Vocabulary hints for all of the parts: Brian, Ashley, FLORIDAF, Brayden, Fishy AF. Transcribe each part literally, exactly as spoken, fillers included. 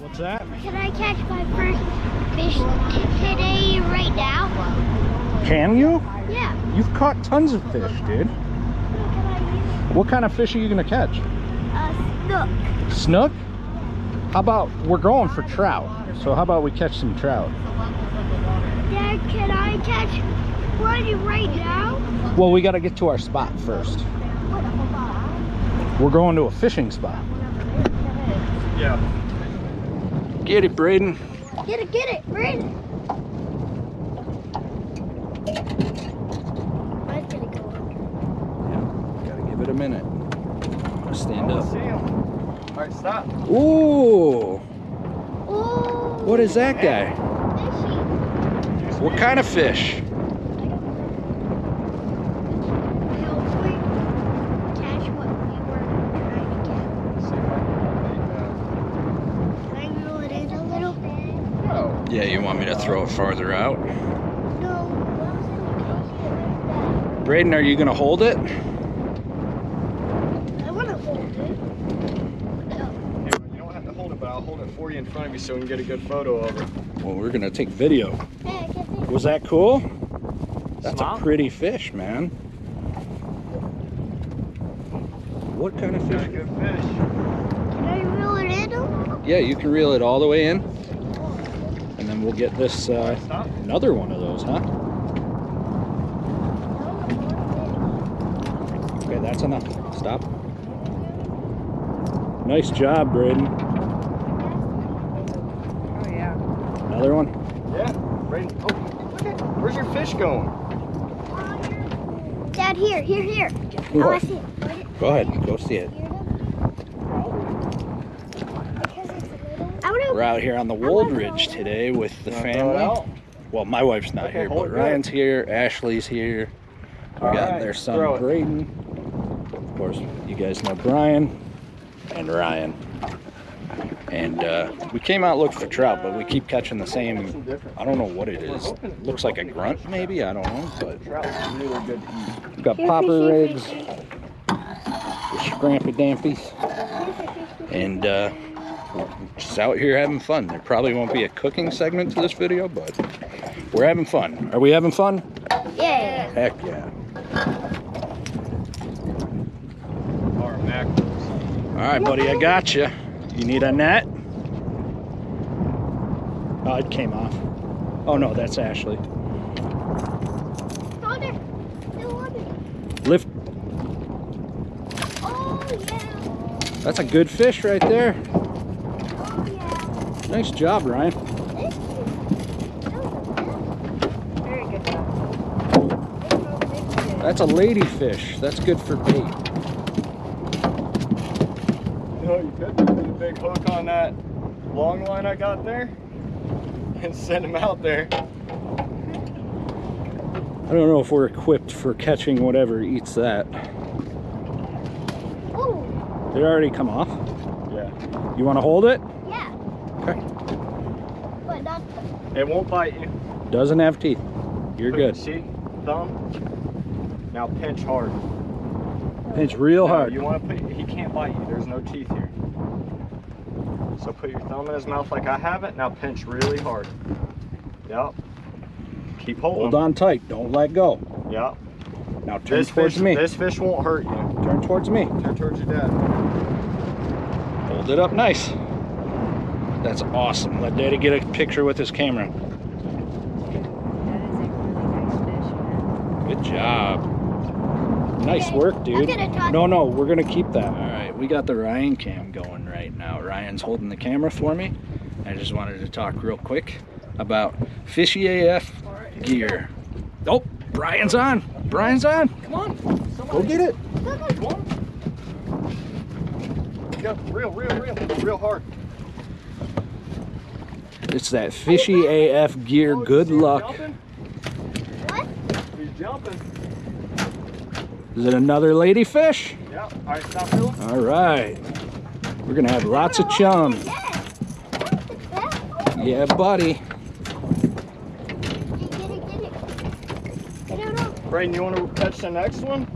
What's that? Can I catch my first fish today right now? Can you? Yeah. You've caught tons of fish, dude. What kind of fish are you gonna catch? A snook. Snook? How about, we're going for trout, so how about we catch some trout? Dad, can I catch one right now? Well, we gotta get to our spot first. We're going to a fishing spot. Yeah. Get it, Brayden. Get it, get it, Brayden. Mine's gonna go up. Yeah, gotta give it a minute. I'll stand up. See him. All right, stop. Ooh. Ooh. What is that guy? Fishy. What kind of fish? I don't catch what we were trying to get. Can I reel it in a little bit? No. Yeah, you want me to throw it farther out? No. Brayden, are you gonna hold it? For you in front of you so we can get a good photo of it. Well, we're gonna take video. Hey, was that cool? That's Small. A pretty fish, man. What kind of fish? Good fish. Can I reel it in? Yeah, you can reel it all the way in. And then we'll get this uh, another one of those, huh? Okay, that's enough. Stop. Nice job, Brayden. Another one? Yeah, right. Oh, look at, where's your fish going? Dad, here, here, here. Cool. Oh, I see it. Go, go ahead, go see it. We're out here on the Wold Ridge today with the family. Well, my wife's not okay, here, but Ryan's right. Here, Ashley's here. We got right, their son, Brayden. Of course, you guys know Brian and Ryan. And uh, we came out looking for trout, but we keep catching the same, I don't know what it is. It looks like a grunt maybe, I don't know, but we've got popper rigs, scrampy dampies, and uh, we're just out here having fun. There probably won't be a cooking segment to this video, but we're having fun. Are we having fun? Yeah. Heck yeah. All right, buddy, I got you. You need a net? Oh, it came off. Oh no, that's Ashley. Lift. Oh yeah. That's a good fish right there. Oh yeah. Nice job, Ryan. Thank you. Very good job. That's a ladyfish. That's good for bait. Oh, you could put a big hook on that long line I got there and send him out there. I don't know if we're equipped for catching whatever eats that. Ooh. Did it already come off? Yeah. You want to hold it? Yeah. Okay. But not it won't bite you. Doesn't have teeth. You're good. See? Thumb. Now pinch hard. Pinch real no, hard. You want to put, he can't bite you. There's no teeth here. So put your thumb in his mouth like I have it. Now pinch really hard. Yep. Keep holding. Hold on tight. Don't let go. Yep. Now turn this towards fish, me. This fish won't hurt you. Turn towards me. Turn towards your dad. Hold it up nice. That's awesome. Let Daddy get a picture with his camera. That is a really nice fish. Good job. Nice work, dude. No, no, we're gonna keep that. All right, we got the Ryan cam going right now. Ryan's holding the camera for me. I just wanted to talk real quick about Fishy A F gear. Oh, Brian's on. Brian's on. Come on. Go get it. Come on. Go real, real, real, real hard. It's that Fishy A F gear. Good luck. What? He's jumping. Is it another ladyfish? Yeah. All right, stop doing. All right. We're going to have lots of chum. Yeah, buddy. Brayden, you want to catch the next one?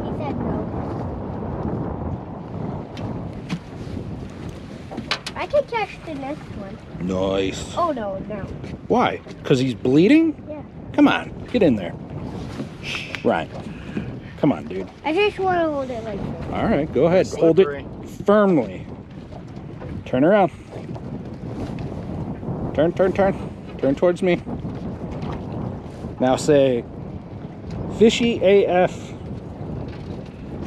He said no. I can catch the next one. Nice. Oh, no, no. Why? Because he's bleeding? Yeah. Come on. Get in there. Right. Come on, dude. I just want to hold it like this. All right. Go ahead. Hold it firmly. Turn around. Turn, turn, turn. Turn towards me. Now say, Fishy A F.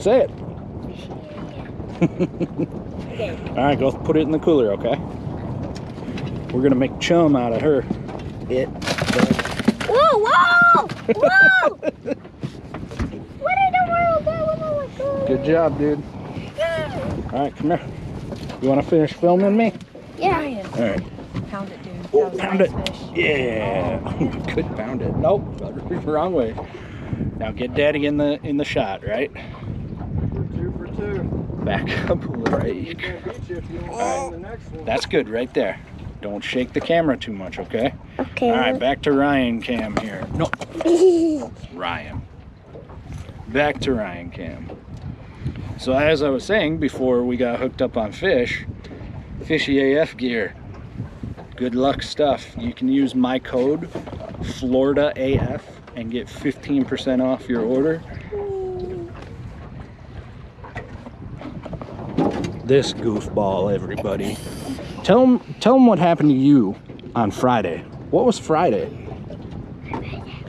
Say it. Fishy A F. Okay. All right, go put it in the cooler, okay? We're going to make chum out of her. It. Whoa, whoa! Whoa! What in the world? That was cool. Good job, dude. Yeah. All right, come here. You want to finish filming me? Yeah, I am. All right. Pound it, dude. Oh, pound nice it. Fish. Yeah. Oh, you could pound it. Nope. Wrong way. Now get daddy in the in the shot, right? Two for two. Back up right. All right. That's good right there. Don't shake the camera too much, okay? Okay. All right, back to Ryan Cam here. No. Ryan. Back to Ryan Cam. So as I was saying before we got hooked up on fish, Fishy A F gear. Good luck stuff. You can use my code Florida A F and get fifteen percent off your order. This goofball, everybody. Tell them, tell them what happened to you on Friday. What was Friday?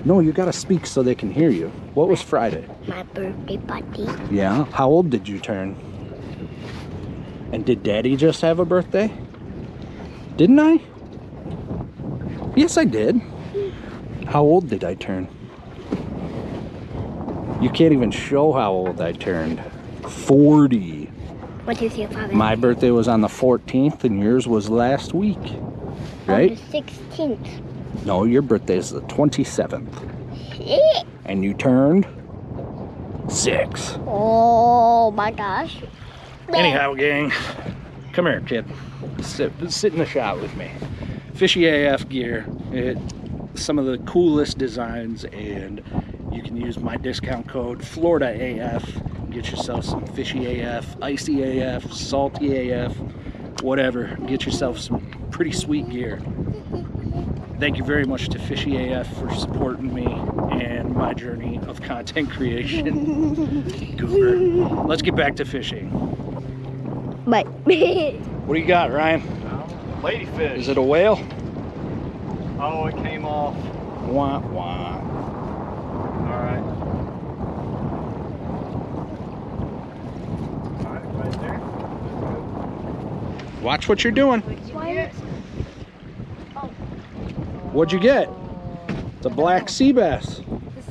No, you gotta speak so they can hear you. What was Friday? My birthday party. Yeah. How old did you turn? And did Daddy just have a birthday? Didn't I? Yes, I did. How old did I turn? You can't even show how old I turned. forty. What is your father? My birthday was on the fourteenth and yours was last week. Right? On the sixteenth. No, your birthday is the twenty-seventh. Six. And you turned six. Oh my gosh. Anyhow, gang. Come here, kid. Sit, sit in the shot with me. Fishy A F gear. It, some of the coolest designs, and you can use my discount code Florida A F. Get yourself some Fishy A F, Icy A F, Salty A F, whatever. Get yourself some pretty sweet gear. Thank you very much to Fishy A F for supporting me and my journey of content creation. Goober. Let's get back to fishing. Bye. What do you got, Ryan? Ladyfish. Is it a whale? Oh, it came off. Wah, wah. Alright. Alright, right there. Watch what you're doing. What'd you get? It's a black sea bass.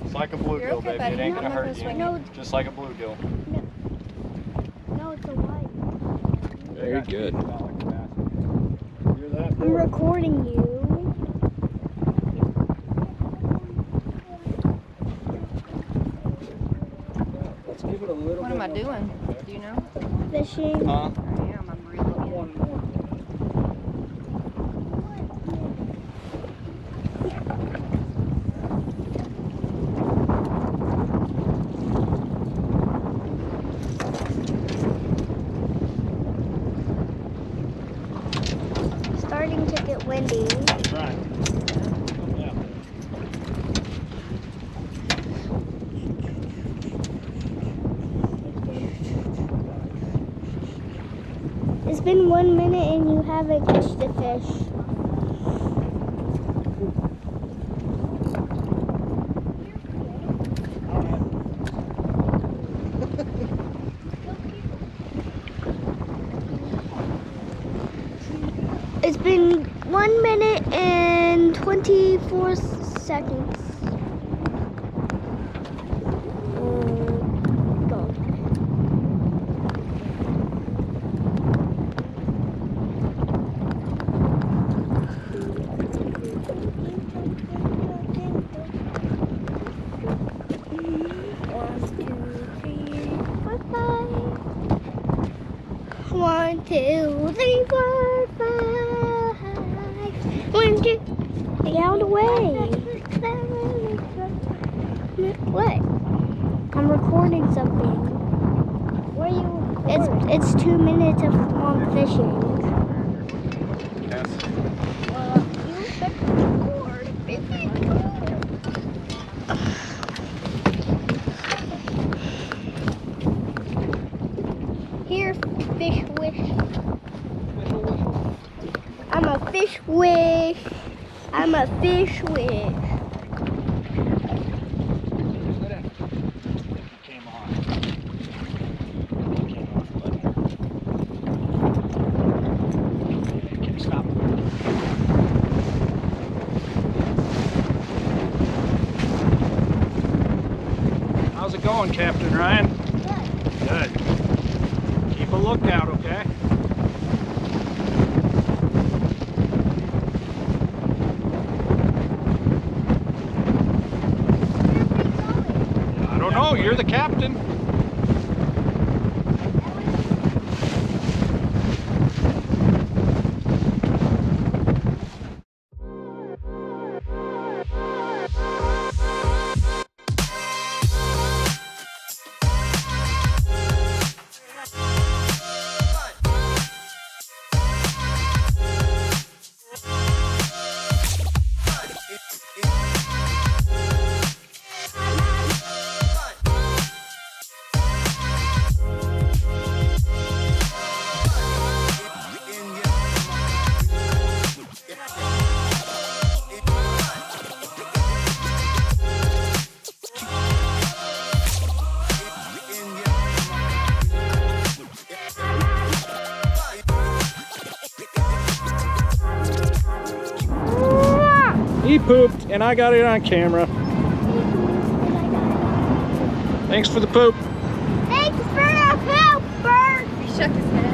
It's like a bluegill, baby. It ain't gonna hurt you. Just like a bluegill. No, it's a white. Very good. I'm recording you. What am I doing? Do you know? Fishing. Huh? I am. I'm reeling in. It's starting to get windy. That's right. Yeah. It's been one minute and you haven't catched the fish. It's been one minute and twenty-four seconds. One, two, three, four, five. One, two. Get out of the way. What? I'm recording something. Where are you recording? It's, it's two minutes of mom fishing. ass. Well, you said record. It's a record. Here, fish wish. I'm a fish wish. I'm a fish wish. How's it going, Captain Ryan? Good. Good. Keep a lookout, okay? Where are we going? I don't know. You're the captain. He pooped and I got it on camera. He pooped and I got it on. Thanks for the poop. Thanks for the poop, Bert. He shook his head.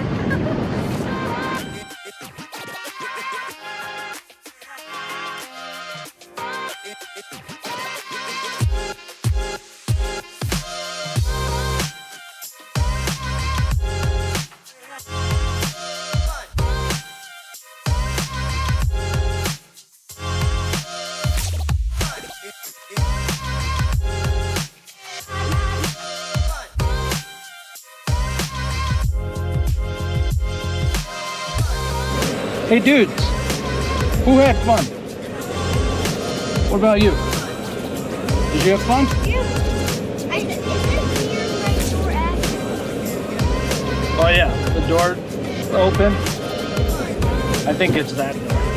Hey dudes, who had fun? What about you? Did you have fun? Yeah. I, is this here right door after? Oh yeah, the door open. I think it's that door.